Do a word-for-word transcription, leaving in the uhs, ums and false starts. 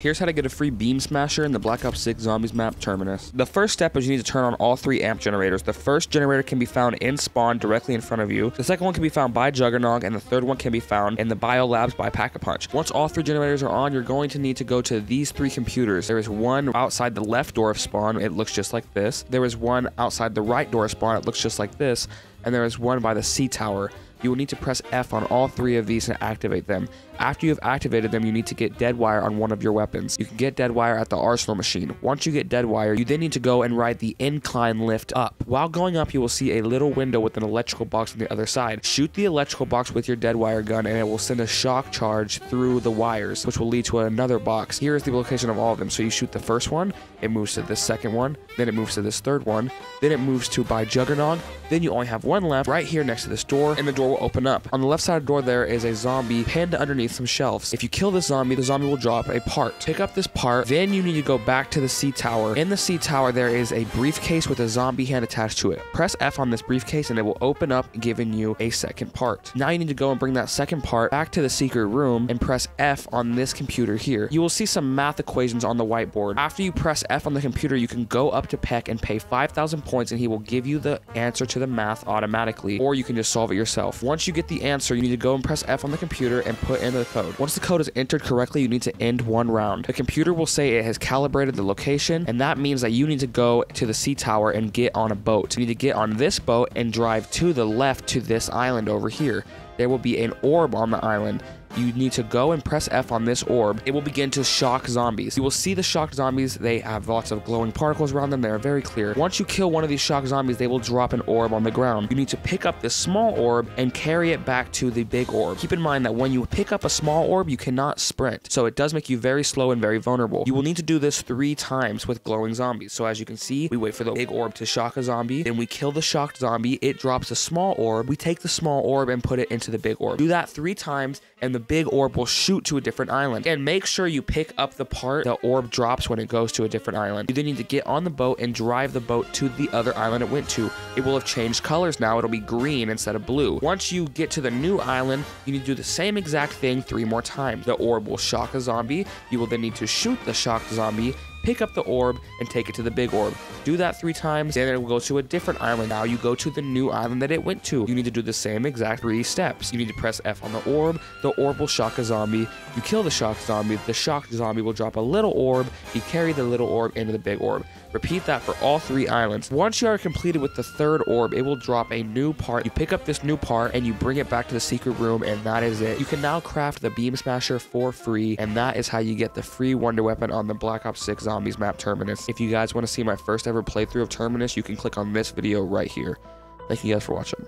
Here's how to get a free Beam Smasher in the Black Ops six Zombies map, Terminus. The first step is you need to turn on all three amp generators. The first generator can be found in spawn directly in front of you. The second one can be found by Juggernog, and the third one can be found in the bio labs by Pack-a-Punch. Once all three generators are on, you're going to need to go to these three computers. There is one outside the left door of spawn. It looks just like this. There is one outside the right door of spawn. It looks just like this. And there is one by the C tower. You will need to press F on all three of these and activate them. After you have activated them, you need to get dead wire on one of your weapons. You can get dead wire at the arsenal machine. Once you get dead wire, you then need to go and ride the incline lift up. While going up, you will see a little window with an electrical box on the other side. Shoot the electrical box with your dead wire gun, and it will send a shock charge through the wires, which will lead to another box. Here is the location of all of them. So you shoot the first one, it moves to this second one, then it moves to this third one, then it moves to by Juggernog, then you only have one left right here next to this door, and the door will open up. On the left side of the door, there is a zombie pinned underneath some shelves. If you kill this zombie, the zombie will drop a part. Pick up this part, then you need to go back to the C tower. In the C tower, there is a briefcase with a zombie hand attached to it. Press F on this briefcase and it will open up, giving you a second part. Now you need to go and bring that second part back to the secret room and press F on this computer here. You will see some math equations on the whiteboard. After you press F on the computer, you can go up to Peck and pay five thousand points and he will give you the answer to the math automatically, or you can just solve it yourself. Once you get the answer, you need to go and press F on the computer and put in the code. Once the code is entered correctly, you need to end one round. The computer will say it has calibrated the location, and that means that you need to go to the sea tower and get on a boat. You need to get on this boat and drive to the left to this island over here. There will be an orb on the island. You need to go and press F on this orb. It will begin to shock zombies. You will see the shocked zombies. They have lots of glowing particles around them. They are very clear. Once you kill one of these shocked zombies, they will drop an orb on the ground. You need to pick up this small orb and carry it back to the big orb. Keep in mind that when you pick up a small orb, you cannot sprint, so it does make you very slow and very vulnerable. You will need to do this three times with glowing zombies. So as you can see, we wait for the big orb to shock a zombie, then we kill the shocked zombie. It drops a small orb. We take the small orb and put it into the big orb. Do that three times, and the big orb will shoot to a different island. And make sure you pick up the part the orb drops when it goes to a different island. You then need to get on the boat and drive the boat to the other island it went to. It will have changed colors now. It'll be green instead of blue. Once you get to the new island, you need to do the same exact thing three more times. The orb will shock a zombie. You will then need to shoot the shocked zombie, pick up the orb, and take it to the big orb. Do that three times, and it will go to a different island. Now you go to the new island that it went to. You need to do the same exact three steps. You need to press F on the orb. The orb will shock a zombie. You kill the shocked zombie. The shocked zombie will drop a little orb. You carry the little orb into the big orb. Repeat that for all three islands. Once you are completed with the third orb, it will drop a new part. You pick up this new part and you bring it back to the secret room, and that is it. You can now craft the Beam Smasher for free, and that is how you get the free Wonder Weapon on the Black Ops six Zombies map, Terminus. If you guys want to see my first ever playthrough of Terminus, you can click on this video right here. Thank you guys for watching.